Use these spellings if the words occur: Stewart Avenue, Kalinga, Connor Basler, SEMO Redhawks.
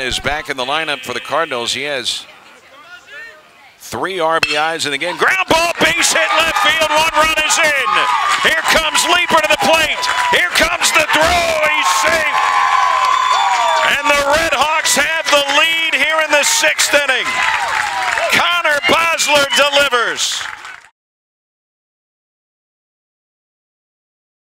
is back in the lineup for the Cardinals. He has 3 RBIs in the game. Ground ball, base hit left field, 1 run is in. Here comes Leaper to the plate. Here comes the throw, he's safe. And the Red Hawks have the lead here in the 6th inning. Connor Basler delivers.